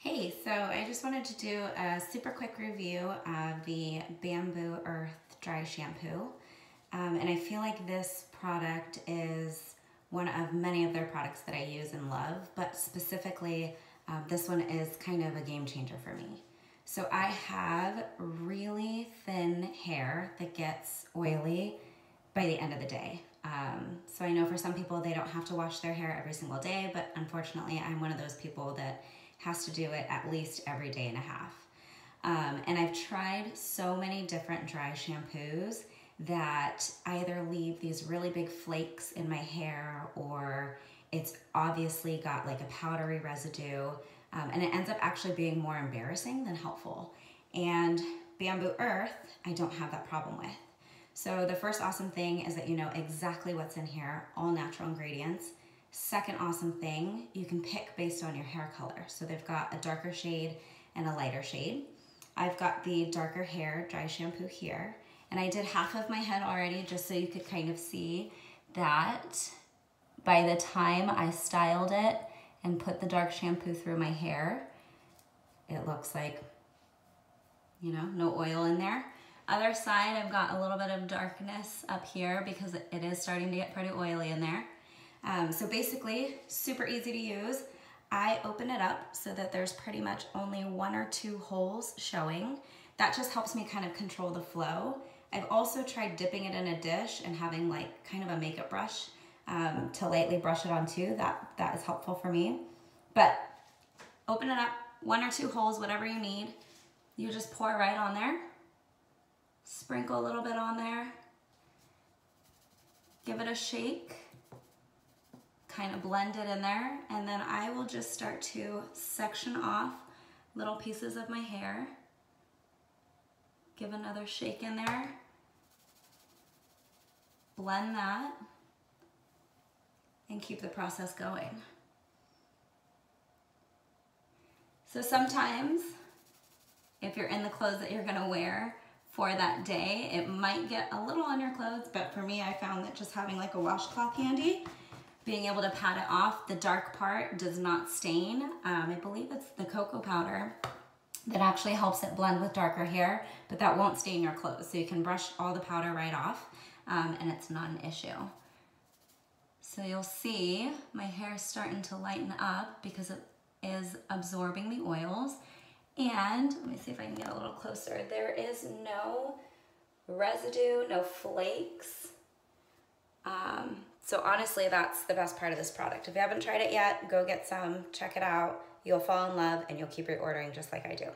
Hey, so I just wanted to do a super quick review of the Bambu Earth Dry Shampoo. And I feel like this product is one of many of their products that I use and love, but specifically this one is kind of a game changer for me. So I have really thin hair that gets oily by the end of the day. So I know for some people they don't have to wash their hair every single day, but unfortunately I'm one of those people that has to do it at least every day and a half. And I've tried so many different dry shampoos that either leave these really big flakes in my hair or it's obviously got like a powdery residue, and it ends up actually being more embarrassing than helpful. And Bambu Earth, I don't have that problem with. So the first awesome thing is that you know exactly what's in here, all natural ingredients. Second awesome thing, you can pick based on your hair color. So they've got a darker shade and a lighter shade. I've got the darker hair dry shampoo here, and I did half of my head already just so you could kind of see that by the time I styled it and put the dark shampoo through my hair, it looks like, you know, no oil in there. Other side, I've got a little bit of darkness up here because it is starting to get pretty oily in there. So basically, super easy to use. I open it up so that there's pretty much only one or two holes showing. That just helps me kind of control the flow. I've also tried dipping it in a dish and having like kind of a makeup brush to lightly brush it on too. That is helpful for me. But open it up, one or two holes, whatever you need. You just pour right on there. Sprinkle a little bit on there. Give it a shake. Kind of blend it in there, and then I will just start to section off little pieces of my hair. Give another shake in there. Blend that and keep the process going. So sometimes if you're in the clothes that you're gonna wear for that day, it might get a little on your clothes, but for me I found that just having like a washcloth handy, being able to pat it off, the dark part does not stain. I believe it's the cocoa powder that actually helps it blend with darker hair, but that won't stain your clothes. So you can brush all the powder right off and it's not an issue. So you'll see my hair is starting to lighten up because it is absorbing the oils. And let me see if I can get a little closer. There is no residue, no flakes. So honestly, that's the best part of this product. If you haven't tried it yet, go get some, check it out. You'll fall in love and you'll keep reordering just like I do.